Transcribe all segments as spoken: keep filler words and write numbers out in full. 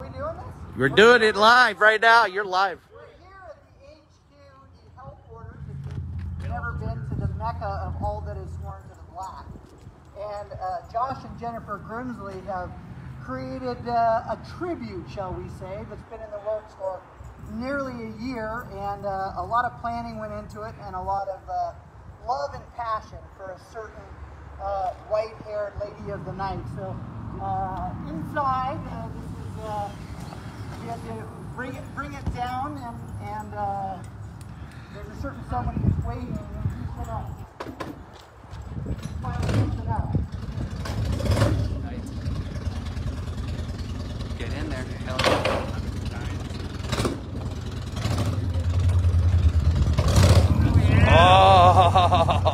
Are we doing this? We're doing it live right now. You're live. We're here at the H Q, the Hell Quarters, if you've never been to the mecca of all that is sworn to the black. And uh, Josh and Jennifer Grimsley have created uh, a tribute, shall we say, that's been in the works for nearly a year, and uh, a lot of planning went into it, and a lot of uh, love and passion for a certain uh, white-haired lady of the night. So uh, inside, uh, this is, uh, we have to bring it, bring it down, and, and uh, there's a certain someone who's waiting, and he's put up. Finally, he's put up. Get in there. Hell yeah. Oh.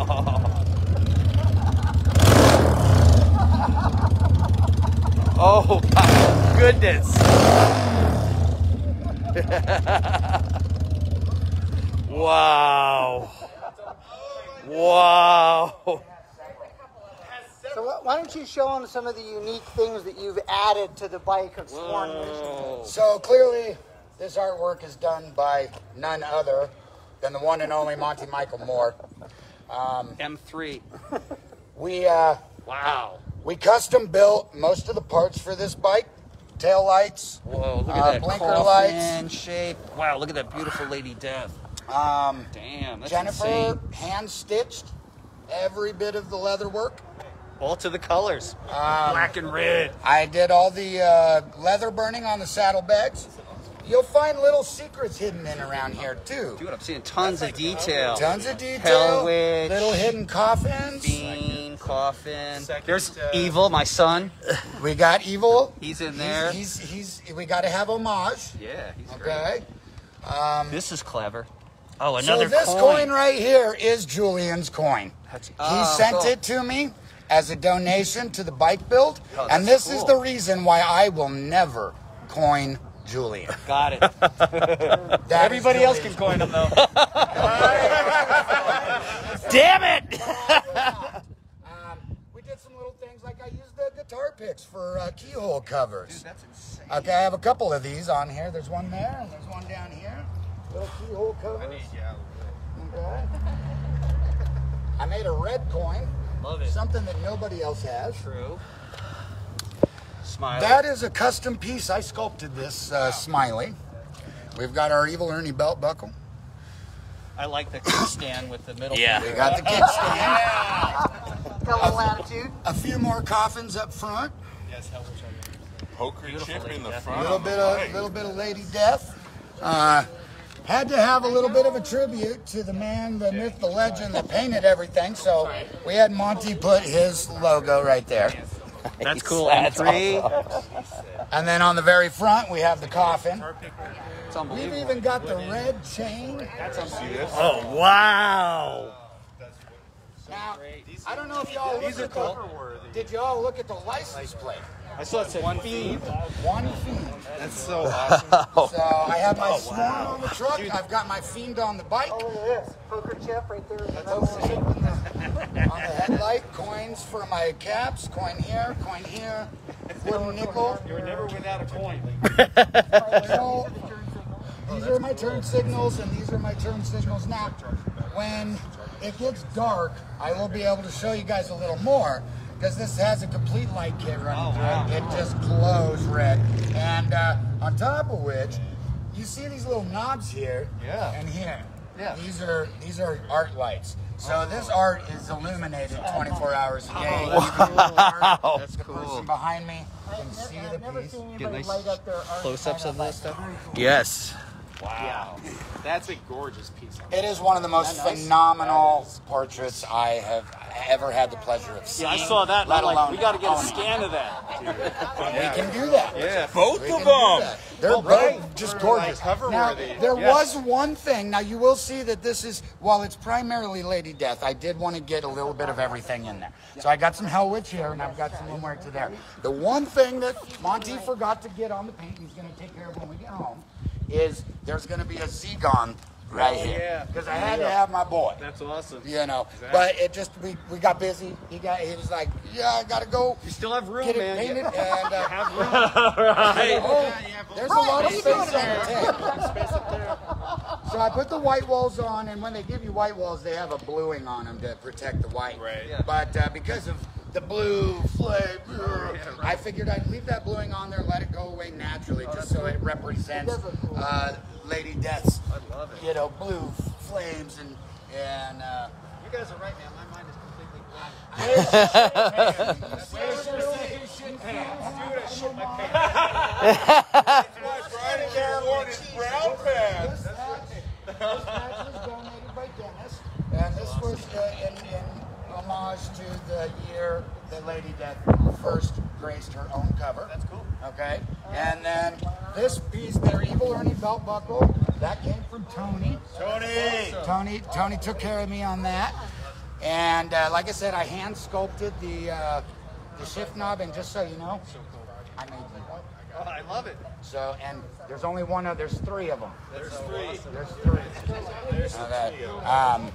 Oh my goodness. Wow. Wow. So why don't you show them some of the unique things that you've added to the bike of Sworn Mission? So clearly, this artwork is done by none other than the one and only Monty Michael Moore. Um, M three. We uh, wow. We custom built most of the parts for this bike: tail lights, whoa, look at uh, that blinker lights, shape. Wow, look at that beautiful Lady Death. Um, Damn, that's Jennifer insane. Hand stitched every bit of the leather work. All to the colors, um, black and red. I did all the uh, leather burning on the saddlebags. You'll find little secrets hidden in around here too. Dude, I'm seeing tons like, of detail. Tons of detail. Hell Witch. Little hidden coffins. Fiend, coffin. Second, There's uh, Evil, my son. We got Evil. He's in there. He's he's. he's we got to have homage. Yeah. He's okay. Great. Um, this is clever. Oh, another. So this coin. coin right here is Julian's coin. That's, oh, he sent cool. it to me as a donation to the bike build, oh, and this cool. is the reason why I will never coin Julian. Got it. Everybody else can coin him, though. Damn it! um, we did some little things, like I used the guitar picks for uh, keyhole covers. Dude, that's insane. Okay, I have a couple of these on here. There's one there, and there's one down here. Little keyhole covers. I need you out of there. Okay. I made a red coin. Love it. Something that nobody else has. True. Smiley. That is a custom piece. I sculpted this uh, wow. Smiley. We've got our Evil Ernie belt buckle. I like the kickstand with the middle. Yeah. Finger. We got the kickstand. Double latitude. A few more coffins up front. Yes, Hell Witch. Poker Jeff in the front. A little bit of right. little bit of Lady Death. Uh, Had to have a little bit of a tribute to the man, the myth, the legend that painted everything. So we had Monty put his logo right there. That's cool. That's three. And then on the very front, we have the coffin. We've even got the red chain. Oh, wow. Now, I don't know if y'all looked at the, did y'all look at the license plate? I saw it said one feed. One feed. That's so awesome. So I have my oh, Sworn wow. on the truck. Dude. I've got my Fiend on the bike. Oh, look at this. Poker Jeff right there. That's awesome. On the headlight, coins for my caps. Coin here, coin here. One nickel. You were never without a coin. So, these are my turn signals, and these are my turn signals. Now, when it gets dark, I will be able to show you guys a little more, because this has a complete light kit running through oh, wow. it. It just glows red. And uh, on top of which, you see these little knobs here yeah. and here. Yeah. These are these are art lights. So oh. this art is illuminated twenty-four hours a day. Oh, that's wow. cool. That's the cool. person behind me can I've see I've the never piece. Seen anybody Get nice light up their art close-ups of this stuff. Yes. Wow. Yeah. That's a gorgeous piece. It is one of the most nice? phenomenal portraits I have ever had the pleasure of seeing. Yeah, I saw that. Let alone like, we got to get a scan of that. Yeah. We can do that. Yeah, both we of them. They're well, both just gorgeous. Like now, there yes. was one thing. Now, you will see that this is, while it's primarily Lady Death, I did want to get a little bit of everything in there. So I got some Hell Witch here, and I've got some more to there. The one thing that Monty forgot to get on the paint, he's going to take care of when we get home, is there's going to be a Zegon right oh, here because yeah. I had yeah. to have my boy. That's awesome. You know, exactly. But it just we, we got busy. He got he was like, yeah, I gotta go. You still have room, get it man. Painted yeah. and, uh, have room. Right. Oh, yeah, there's Brian, a lot of space on there. So I put the white walls on, and when they give you white walls, they have a bluing on them to protect the white. Right. Yeah. But uh, because of the blue flame, yeah, right. I figured I'd leave that bluing on there, let it go away naturally, oh, just so cool. it represents cool. uh, Lady Death's, I love it. You know, blue flames and and. Uh, you guys are right, man. My mind is completely blank. This match was donated by Dennis, and this was uh, in. in homage to the year that Lady Death first graced her own cover. That's cool. Okay. And then this piece, their Evil Ernie belt buckle, that came from Tony. Tony! Tony Tony took care of me on that. And uh, like I said, I hand sculpted the uh, the shift knob, and just so you know, I made the one. Oh, I love it. So, and there's only one other, there's three of them. There's so three. Awesome. There's three. There's three. Um,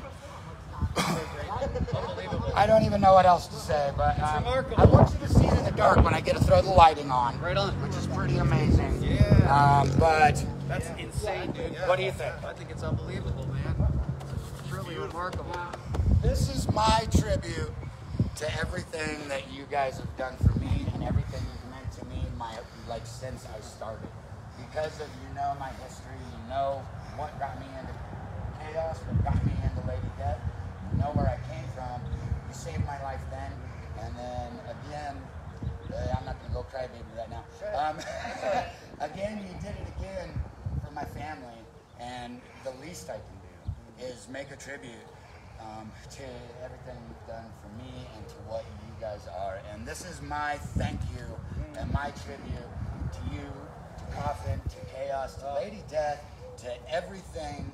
I don't even know what else to say, but um, I want you to see it in the dark when I get to throw the lighting on, right on. Which is pretty amazing. Yeah. Um, but that's yeah. insane, dude. Yeah. What do you think? I think it's unbelievable, man. It's truly remarkable. This is my tribute to everything that you guys have done for me and everything you've meant to me, my like since I started. Because of you know my history, you know what got me into chaos, what got me into Lady Death. Know where I came from. You saved my life then, and then again. Uh, I'm not gonna go cry baby right now. Um, again, you did it again for my family, and the least I can do is make a tribute um, to everything you've done for me and to what you guys are. And this is my thank you and my tribute to you, to Coffin, to Chaos, to Lady Death, to everything.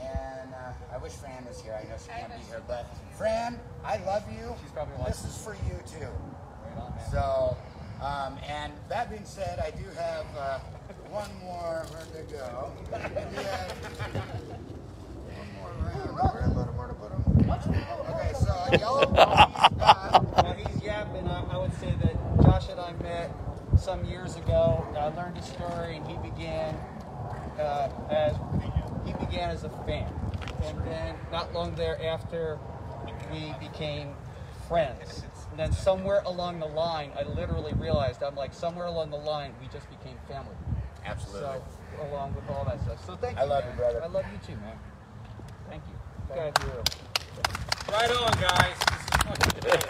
And uh, I wish Fran was here. I know she can't be here, but Fran, I love you. She's probably watching. This is for you too. Right on, man. So, um, and that being said, I do have uh, one more round to go. Yeah. One more round. A little more to put on. Okay, so y'all. Now he's yapping. I, I would say that Josh and I met some years ago. I learned his story, and he began uh, as. He began as a fan, and then not long thereafter, we became friends. And then somewhere along the line, I literally realized, I'm like, somewhere along the line, we just became family. Absolutely. So, along with all that stuff. So thank you, I love man. you, brother. I love you, too, man. Thank you. Thank you. Right on, guys. This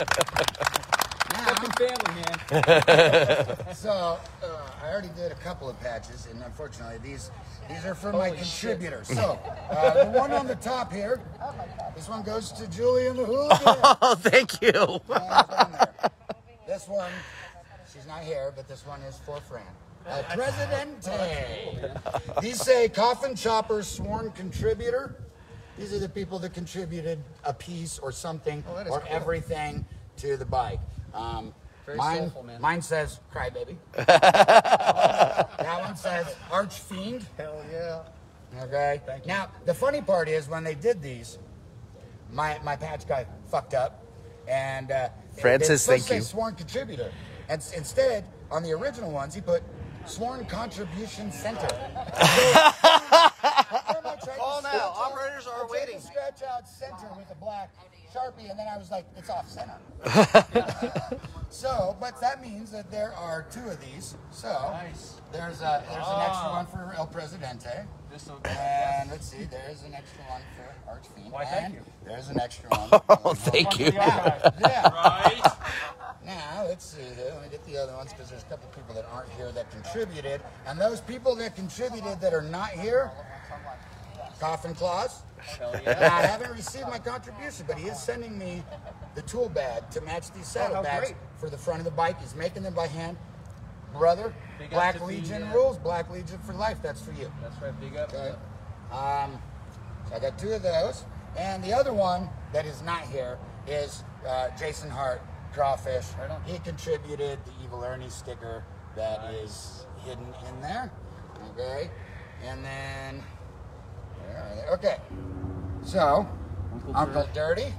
is fucking family, man. So... Uh, I already did a couple of patches, and unfortunately, these these are for Holy my contributors. Shit. So, uh, the one on the top here, oh my God. This one goes to Julie and the Hooligan. Oh, thank you. This one, she's not here, but this one is for Fran. El Presidente. These say Coffin Chopper, sworn contributor. These are the people that contributed a piece or something oh, or cool. everything to the bike. Um, Mine, soulful, man. mine says Crybaby. That one says Archfiend. Hell yeah. Okay. Thank you. Now, the funny part is when they did these, my, my patch got fucked up. And uh, Francis, thank say you. Sworn contributor. And instead, on the original ones, he put Sworn Contribution Center. Call now. Operators are I'm waiting. Scratch out center with a black Sharpie, and then I was like, it's off center. So, but that means that there are two of these. So nice. there's a there's oh. an extra one for El Presidente. This one. And let's see, there's an extra one for Archfiend. Why, thank you. There's an extra one. Oh, one thank one you. Yeah. yeah. Right. Now let's see. Let me get the other ones because there's a couple of people that aren't here that contributed, and those people that contributed that are not here. Coffin Claus. Yeah. I haven't received my contribution, but he is sending me the tool bag to match these saddlebags oh, for the front of the bike. He's making them by hand. Brother, big Black Legion be, uh, rules. Black Legion for life. That's for you. That's right. Big up. Okay. Um, so I got two of those. And the other one that is not here is uh, Jason Hart Crawfish. Right he contributed the Evil Ernie sticker that nice. is hidden in there. Okay. And then... All right, okay. So, Uncle, Uncle Dirty. Dirty.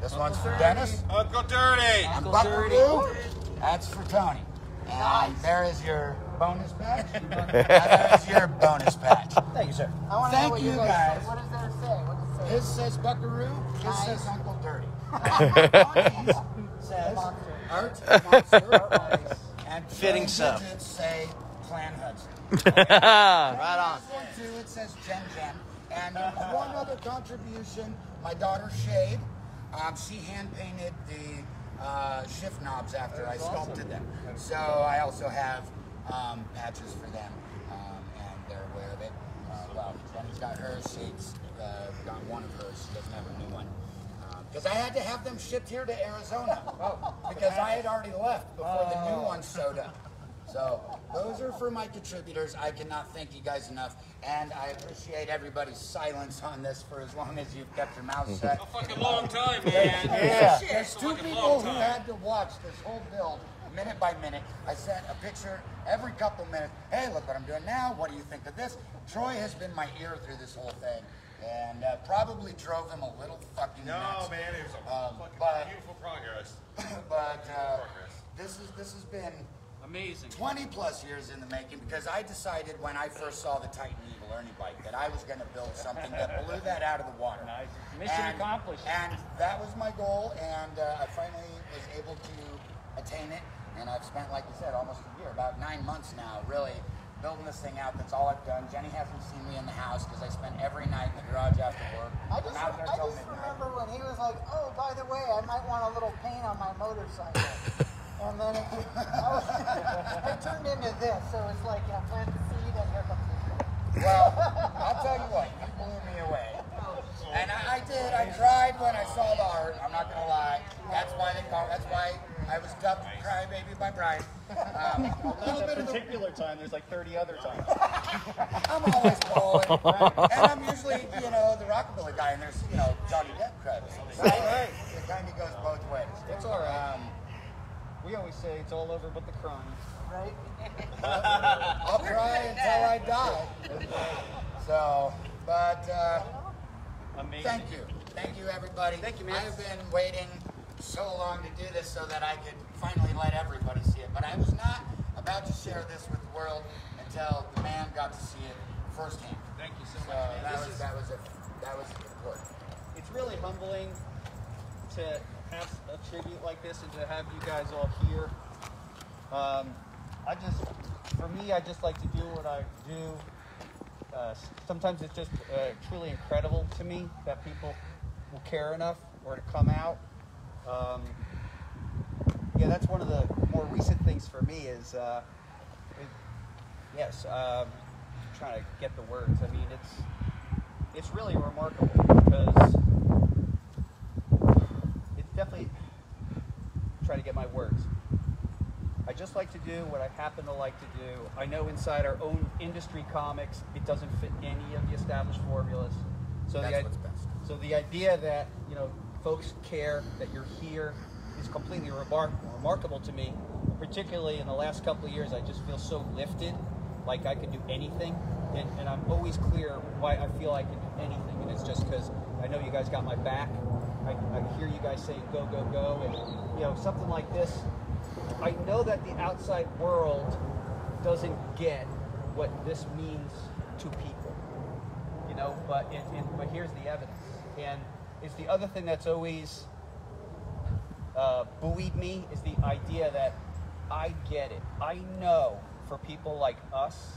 This Uncle one's for Dirty. Dennis. Uncle Dirty. Uncle Buckaroo. That's for Tony. And nice. There is your bonus patch. There is your bonus patch. Thank you, sir. I want to know what you guys. Say. What does that say? What does it say? His says Buckaroo. His nice. Says Uncle Dirty. says Monster Art. Monster Art. And fitting sub. Say Clan Hudson. Okay. Right on. This one too. It says Jen Jen. And one other contribution, my daughter Shade, um, she hand-painted the uh, shift knobs after That's I sculpted awesome. them. So I also have um, patches for them, um, and they're aware of it. Uh, well, Jenny's got hers, she's uh, got one of hers, she doesn't have a new one. Because um, I had to have them shipped here to Arizona, oh, because I had already left before oh. the new one showed up. So those are for my contributors. I cannot thank you guys enough, and I appreciate everybody's silence on this for as long as you've kept your mouth shut. A fucking long time, man. Yeah. Shit. There's two people who had to watch this whole build minute by minute. I sent a picture every couple minutes. Hey, look what I'm doing now. What do you think of this? Troy has been my ear through this whole thing, and uh, probably drove him a little fucking no, nuts. No, man, it was a um, fucking but, beautiful progress. But uh, progress. this is this has been. Amazing. twenty plus years in the making, because I decided when I first saw the Titan Evil Ernie bike that I was going to build something that blew that out of the water. Nice. Mission and, accomplished. And that was my goal, and uh, I finally was able to attain it, and I've spent, like you said, almost a year, about nine months now, really building this thing out. That's all I've done. Jenny hasn't seen me in the house because I spent every night in the garage after work. I just, I just remember when he was like, oh, by the way, I might want a little paint on my motorcycle. And then it, was, it turned into this, so it's like, yeah, plant the seed and here comes the seed. Well, I'll tell you what, you blew me away. And I, I did, I cried when I saw the art, I'm not going to lie. That's why they call, that's why I was dubbed Crybaby by Brian. Um, a little bit of a particular time, there's like thirty other times. I'm always bowling, and I'm usually, you know, the rockabilly guy, and there's, you know, Johnny Depp Crybaby. So right. It kind of goes both ways. It's all right. Um, We always say it's all over but the crime. Right? I'll cry until I die. So, but uh, amazing. Thank you. Thank you, everybody. Thank you, man. I have been waiting so long to do this so that I could finally let everybody see it. But I was not about to share this with the world until the man got to see it firsthand. Thank you so, so much, man. That, was, that, was a, that was important. It's really humbling to have a tribute like this and to have you guys all here. Um, I just, for me, I just like to do what I do. Uh, sometimes it's just uh, truly incredible to me that people will care enough or to come out. Um, yeah, that's one of the more recent things for me is, uh, it, yes, um, I'm trying to get the words. I mean, it's it's really remarkable because definitely try to get my words. I just like to do what I happen to like to do. I know inside our own industry comics, it doesn't fit any of the established formulas. So That's the, what's best. So the idea that, you know, folks care, that you're here, is completely remar remarkable to me. Particularly in the last couple of years, I just feel so lifted, like I can do anything. And, and I'm always clear why I feel I can do anything. And it's just because I know you guys got my back. I, I hear you guys saying go, go, go, and you know, something like this. I know that the outside world doesn't get what this means to people, you know, but, it, and, but here's the evidence. And it's the other thing that's always uh, buoyed me is the idea that I get it. I know for people like us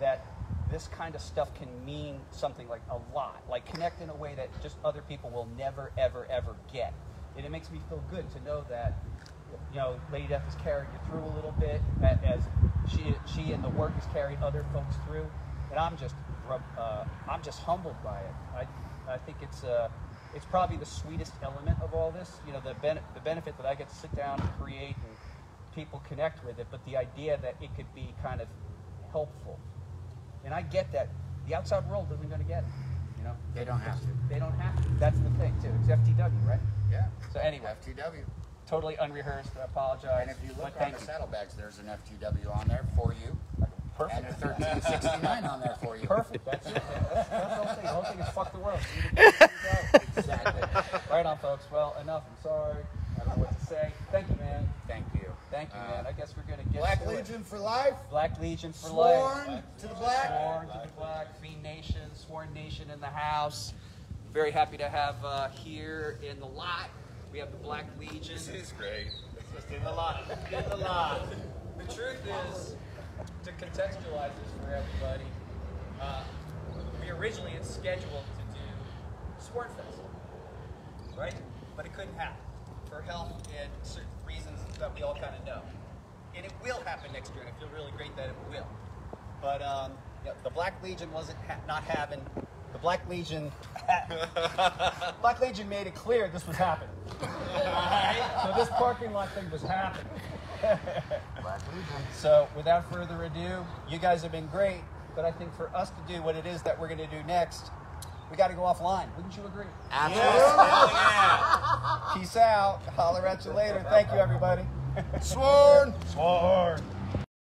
that this kind of stuff can mean something, like a lot, like connect in a way that just other people will never, ever, ever get. And it makes me feel good to know that, you know, Lady Death is carrying you through a little bit, as she she and the work has carried other folks through. And I'm just uh, I'm just humbled by it. I I think it's uh it's probably the sweetest element of all this. You know, the ben the benefit that I get to sit down and create and people connect with it, but the idea that it could be kind of helpful. And I get that the outside world isn't going to get it, you know. They don't have to. They don't have to. That's the thing too. It's F T W, right? Yeah. So anyway, F T W. Totally unrehearsed. I apologize. And if you look on the saddlebags, there's an F T W on there for you. Perfect. And thirteen sixty-nine on there for you. Perfect. That's it. That's, that's the whole thing. The whole thing is fuck the world. Exactly. Right on, folks. Well, enough. I'm sorry. I don't know what to say. Thank you, man. Thank you. Thank you, man. I guess we're going to get Black Legion it. for life. Black Legion for sworn life. Sworn to the black. Sworn to the black. Fiend Nation. Sworn Nation in the house. Very happy to have uh, here in the lot. We have the Black Legion. This is great. It's just in the lot. In the lot. The truth is, to contextualize this for everybody, uh, we originally had scheduled to do Sworn Fest, right? But it couldn't happen for health and certain reasons that we all kind of know. And it will happen next year, and I feel really great that it will. But um, yeah, the Black Legion wasn't ha not having. The Black Legion, Black Legion made it clear this was happening. So this parking lot thing was happening. So without further ado, you guys have been great, but I think for us to do what it is that we're going to do next, we got to go offline. Wouldn't you agree? Absolutely. Yeah. Peace out. Holler at you later. Thank you, everybody. Sworn. Sworn.